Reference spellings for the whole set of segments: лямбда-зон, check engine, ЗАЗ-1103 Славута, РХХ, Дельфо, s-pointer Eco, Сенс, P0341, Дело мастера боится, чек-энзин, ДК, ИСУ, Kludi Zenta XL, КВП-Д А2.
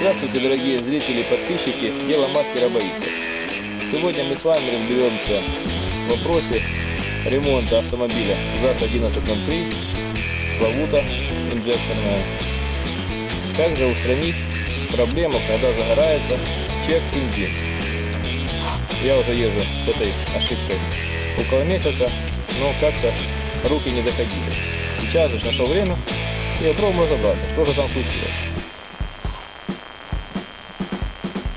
Здравствуйте, дорогие зрители и подписчики, дело мастера боится. Сегодня мы с вами разберемся в вопросе ремонта автомобиля ЗАЗ-1103 Славута инжекторная. Также устранить проблему, когда загорается чек-энзин. Я уже езжу с этой ошибкой около месяца, но как-то руки не доходили. Сейчас же нашел время и попробуем разобраться, что же там случилось.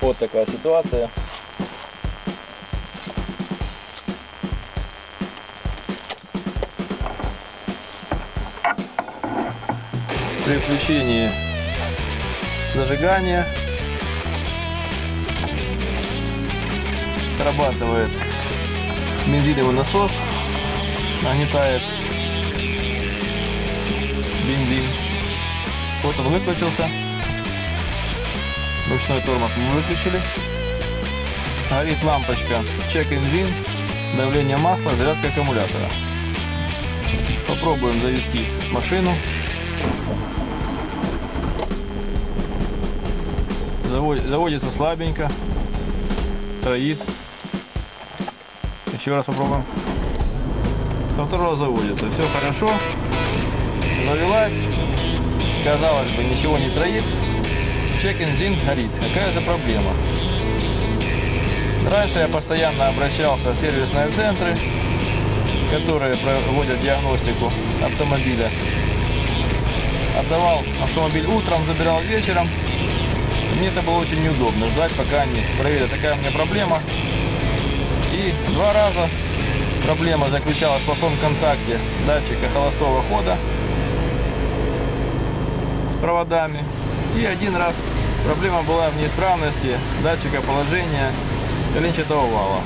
Вот такая ситуация. При включении зажигания срабатывает бензиновый насос, нагнетает бензин. Вот он выключился. Ручной тормоз мы выключили. Горит лампочка чек-энзин, давление масла, зарядка аккумулятора. Попробуем завести машину. Заводится слабенько, троит. Еще раз попробуем. Со второго заводится, все хорошо. Завелась, казалось бы, ничего не троит. Чек-энзин горит. Какая-то проблема. Раньше я постоянно обращался в сервисные центры, которые проводят диагностику автомобиля. Отдавал автомобиль утром, забирал вечером. Мне это было очень неудобно ждать, пока они проверят, такая у меня проблема. И два раза проблема заключалась в плохом контакте датчика холостого хода с проводами. И один раз проблема была в неисправности датчика положения коленчатого вала.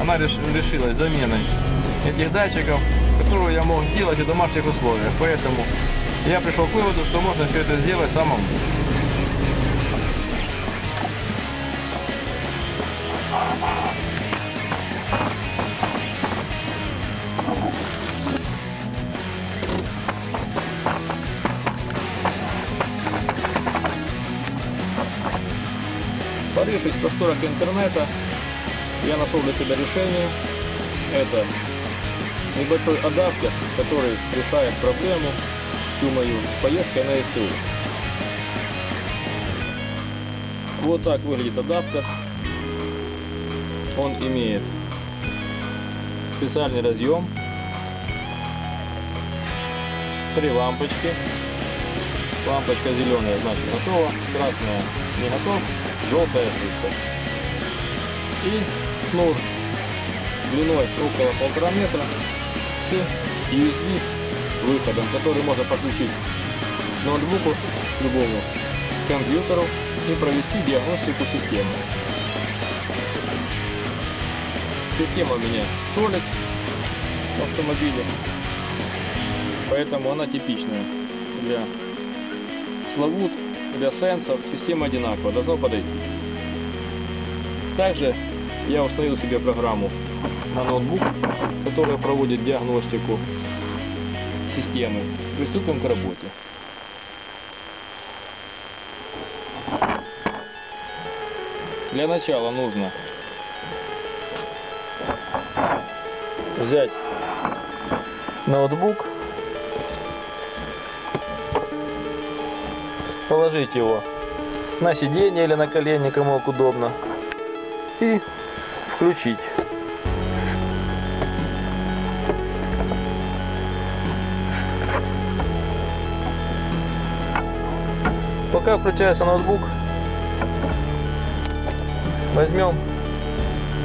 Она решилась заменой этих датчиков, которую я мог делать в домашних условиях. Поэтому я пришел к выводу, что можно все это сделать самому. Порывшись в просторах интернета, я нашел для себя решение. Это небольшой адаптер, который решает проблему всю мою с поездкой на ИСУ. Вот так выглядит адаптер. Он имеет специальный разъем, три лампочки. Лампочка зеленая, значит готова, красная не готова, желтая жидкая. И шнур длиной около 1,5 метра с USB выходом, который можно подключить к ноутбуку, к любому компьютеру и провести диагностику системы. Система у меня солит в автомобиле, поэтому она типичная для Славут, для Сенсов. Система одинаковая, должно подойти. Также я установил себе программу на ноутбук, которая проводит диагностику системы. Приступим к работе. Для начала нужно взять ноутбук, положить его на сиденье или на колени, кому как удобно, и включить. Пока включается ноутбук, возьмем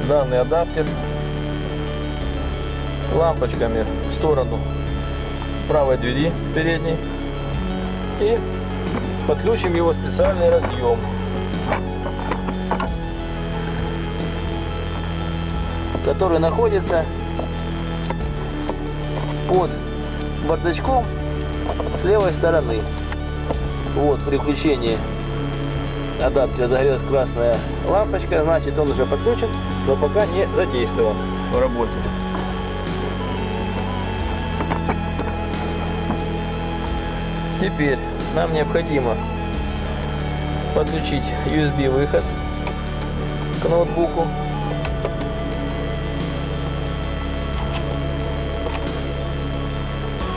данный адаптер, лампочками в сторону правой двери передней, и подключим его специальный разъем. Который находится под бардачком с левой стороны. Вот при включении адаптера загорелась красная лампочка, значит он уже подключен, но пока не задействован в работе. Теперь нам необходимо подключить USB выход к ноутбуку.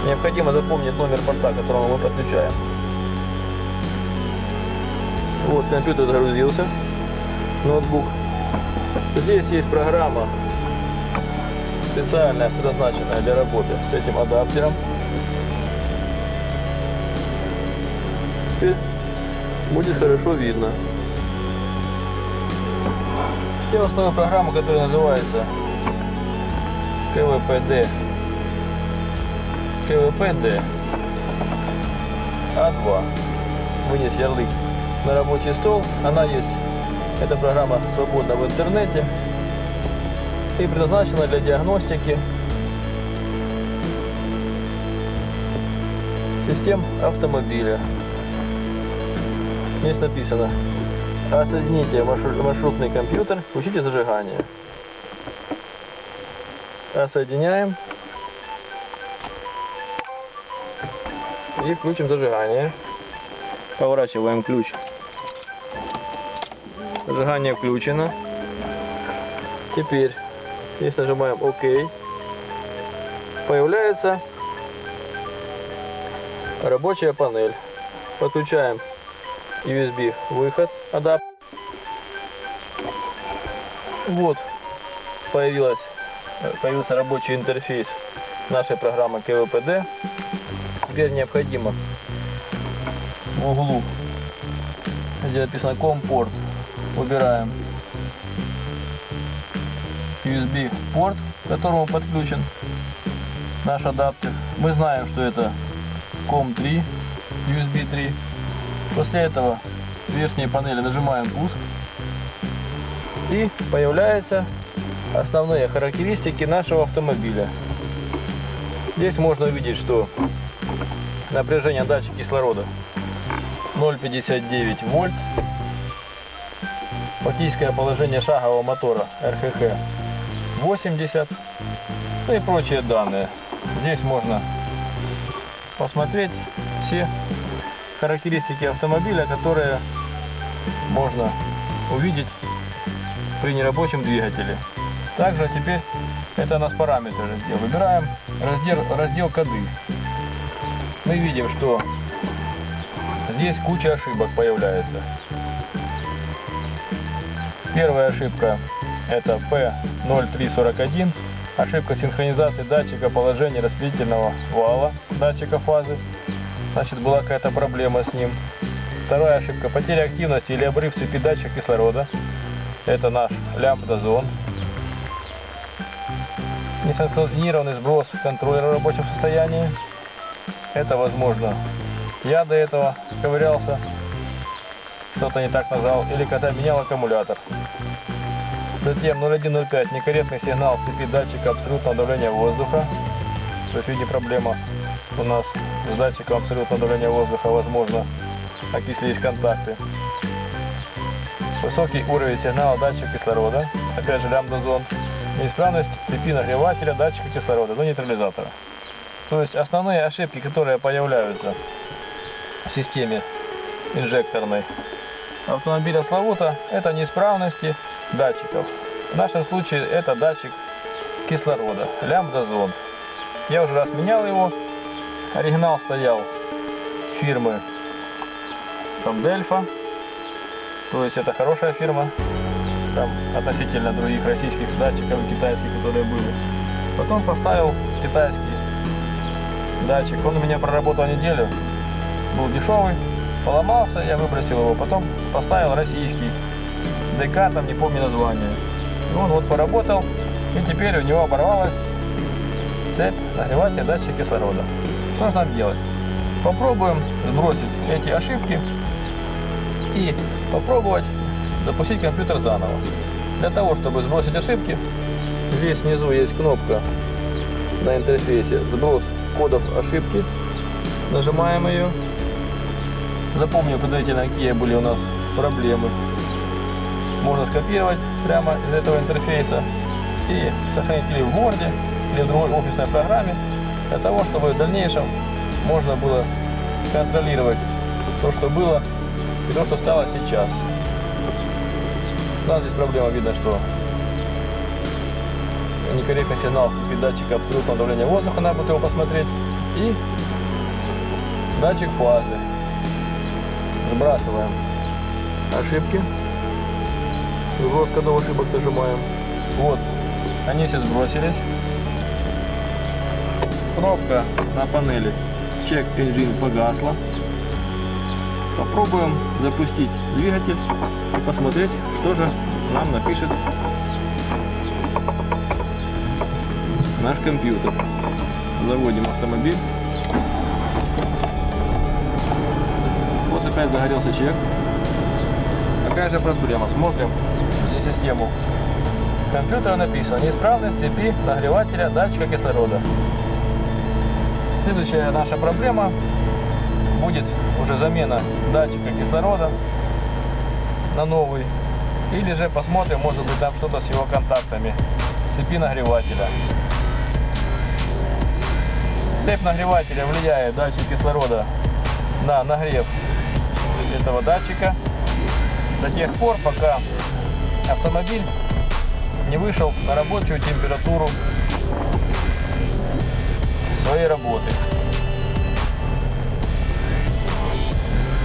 Необходимо запомнить номер порта, к которому мы подключаем. Вот компьютер загрузился, ноутбук. Здесь есть программа, специальная, предназначенная для работы с этим адаптером. И будет хорошо видно. Я установил программу, которая называется КВП-Д А2. Вынес ярлык на рабочий стол. Она есть. Эта программа свободна в интернете и предназначена для диагностики систем автомобиля. Здесь написано: «Отсоедините маршрутный компьютер, включите зажигание». Отсоединяем и включим зажигание. Поворачиваем ключ. Зажигание включено. Теперь, если нажимаем ОК, появляется рабочая панель. Подключаем USB выход, адаптер. Вот появился рабочий интерфейс нашей программы КВП-Д. Теперь необходимо в углу, где написано COM-порт, выбираем USB порт, к которому подключен наш адаптер. Мы знаем, что это COM3, USB 3. После этого в верхней панели нажимаем пуск, и появляются основные характеристики нашего автомобиля. Здесь можно увидеть, что напряжение датчика кислорода 0,59 вольт, фактическое положение шагового мотора РХХ 80, ну и прочие данные. Здесь можно посмотреть все характеристики автомобиля, которые можно увидеть при нерабочем двигателе. Также теперь это у нас параметры раздела. Выбираем раздел коды. Мы видим, что здесь куча ошибок появляется. Первая ошибка — это P0341, ошибка синхронизации датчика положения распределительного вала, датчика фазы. Значит, была какая-то проблема с ним. Вторая ошибка — потеря активности или обрыв цепи датчика кислорода. Это наш лямбда-зон. Несанкционированный сброс контроллера в рабочем состоянии. Это, возможно, я до этого ковырялся, что-то не так нажал, или когда менял аккумулятор. Затем 0105, некорректный сигнал цепи датчика абсолютного давления воздуха. То есть, видите, проблема у нас с датчиком абсолютного давления воздуха, возможно, окислились контакты. Высокий уровень сигнала датчика кислорода, опять же лямбда-зон. Неисправность цепи нагревателя датчика кислорода, до нейтрализатора. То есть основные ошибки, которые появляются в системе инжекторной автомобиля Славута, это неисправности датчиков. В нашем случае это датчик кислорода, лямбда-зон. Я уже раз менял его. Оригинал стоял фирмы там Дельфо, то есть это хорошая фирма, там относительно других российских датчиков и китайских, которые были. Потом поставил китайский датчик, он у меня проработал неделю, был дешевый, поломался, я выбросил его. Потом поставил российский ДК, там не помню название, и он вот поработал, и теперь у него оборвалась цепь нагревателя датчика кислорода. Что же нам делать? Попробуем сбросить эти ошибки и попробовать запустить компьютер заново. Для того, чтобы сбросить ошибки, здесь внизу есть кнопка на интерфейсе «Сброс кодов ошибки». Нажимаем ее. Запомню предварительно, какие были у нас проблемы. Можно скопировать прямо из этого интерфейса и сохранить или в Word, или в другой офисной программе, для того, чтобы в дальнейшем можно было контролировать то, что было, И то, что стало сейчас. У нас здесь проблема, видно, что некорректный сигнал с датчика абсолютного давления воздуха, надо будет его посмотреть, и датчик фазы. Сбрасываем ошибки, жестко до ошибок нажимаем. Вот, они все сбросились. Кнопка на панели check engine погасла. Попробуем запустить двигатель и посмотреть, что же нам напишет наш компьютер. Заводим автомобиль. Вот опять загорелся чек. Такая же проблема. Смотрим здесь систему. Компьютера написано: неисправность цепи нагревателя датчика кислорода. Следующая наша проблема будет уже замена датчика кислорода на новый. Или же посмотрим, может быть, там что-то с его контактами цепи нагревателя. Цепь нагревателя влияет датчик кислорода на нагрев этого датчика до тех пор, пока автомобиль не вышел на рабочую температуру своей работы.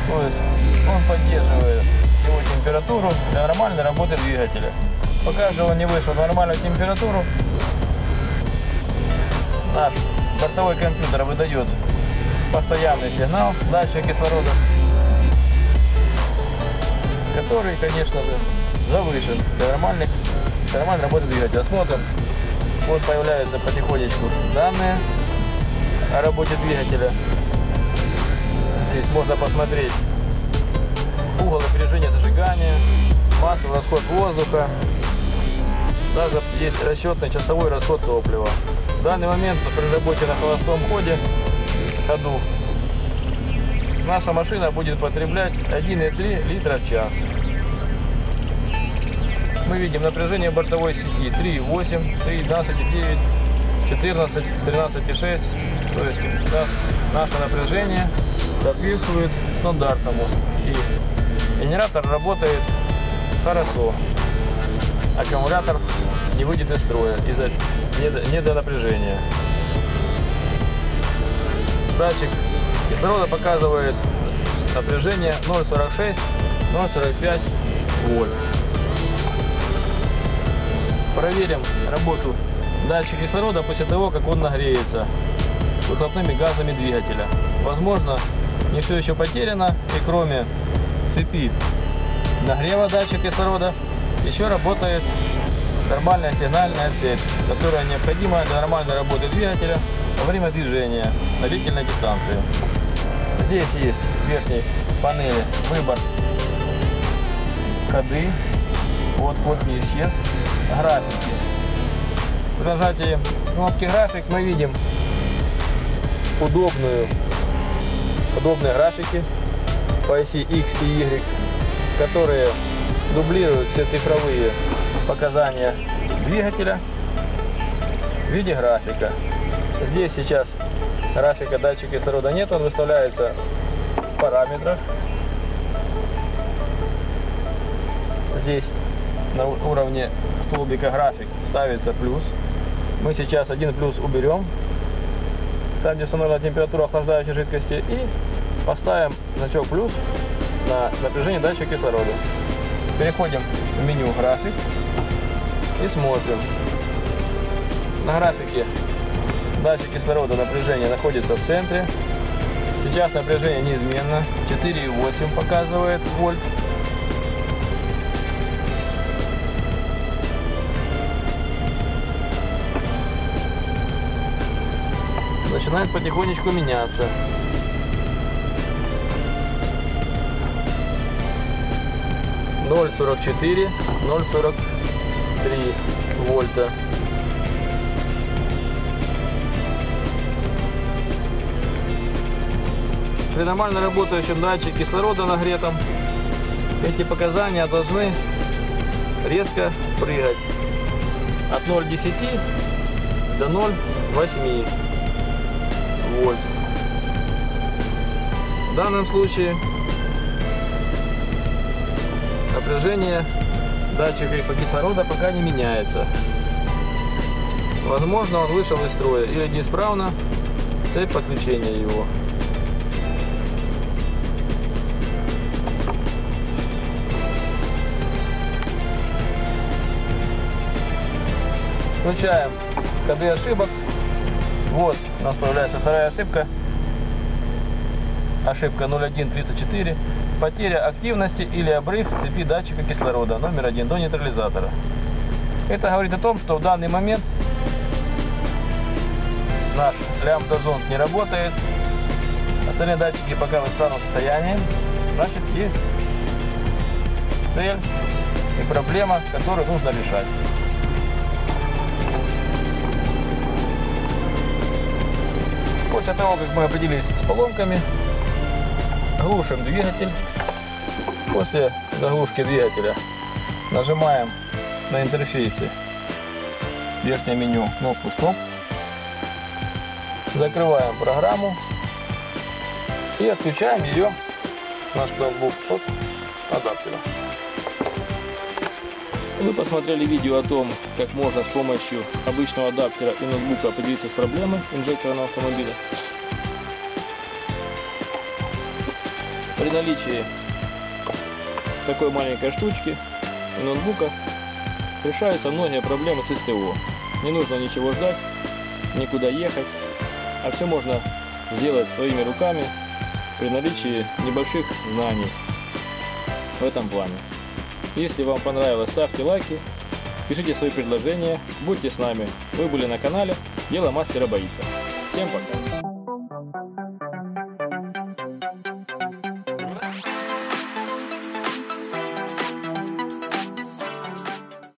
То есть он поддерживает его температуру для нормальной работы двигателя. Пока же он не вышел на нормальную температуру, наш бортовой компьютер выдает постоянный сигнал датчика кислорода, который, конечно же, завышен для нормальной работы двигателя. Смотрим, вот появляются потихонечку данные о работе двигателя. Здесь можно посмотреть угол напряжения зажигания, массу, расход воздуха, даже есть расчетный часовой расход топлива. В данный момент при работе на холостом ходу наша машина будет потреблять 1,3 литра в час. Мы видим напряжение бортовой сети 3,8, 3,12,9, 14, 13,6. То есть наше напряжение соответствует стандартному, и генератор работает хорошо. Аккумулятор не выйдет из строя из-за недонапряжения. Датчик кислорода показывает напряжение 0,46-0,45 вольт. Проверим работу датчика кислорода после того, как он нагреется выхлопными газами двигателя. Возможно, не все еще потеряно, и кроме цепи нагрева датчика кислорода еще работает нормальная сигнальная цепь, которая необходима для нормальной работы двигателя во время движения на длительной дистанции. Здесь есть в верхней панели выбор ходы, вот не исчез, графики. При нажатии кнопки график мы видим подобные графики по оси X и Y, которые дублируют все цифровые показания двигателя в виде графика. Здесь сейчас графика датчика кислорода нет, он выставляется в параметрах. Здесь на уровне столбика график ставится плюс. Мы сейчас один плюс уберем, там, где установлена температура охлаждающей жидкости, и поставим значок плюс на напряжение датчика кислорода. Переходим в меню график и смотрим. На графике датчик кислорода напряжение находится в центре. Сейчас напряжение неизменно, 4,8 показывает вольт. Начинает потихонечку меняться. ,44, 0,43 вольта. При нормально работающем датчике кислорода нагретом эти показания должны резко прыгать от 0,10 до 0,8 вольт. В данном случае напряжение датчика кислорода пока не меняется. Возможно, он вышел из строя или неисправна цепь подключения его. Включаем КД ошибок. Вот у нас появляется вторая ошибка. Ошибка 0134. Потеря активности или обрыв цепи датчика кислорода номер 1 до нейтрализатора. Это говорит о том, что в данный момент наш лямбда-зон не работает. Остальные датчики пока в исправном состоянии. Значит, есть цель и проблема, которую нужно решать. После того, как мы определились с поломками, глушим двигатель. После заглушки двигателя нажимаем на интерфейсе верхнее меню кнопку «Стоп», закрываем программу и отключаем ее в наш ноутбук от адаптера. Вы посмотрели видео о том, как можно с помощью обычного адаптера и ноутбука определиться с проблемой инжекторного автомобиля. При наличии такой маленькой штучки и ноутбука решаются многие проблемы с СТО. Не нужно ничего ждать, никуда ехать, а все можно сделать своими руками при наличии небольших знаний в этом плане. Если вам понравилось, ставьте лайки, пишите свои предложения, будьте с нами. Вы были на канале «Дело мастера боится». Всем пока!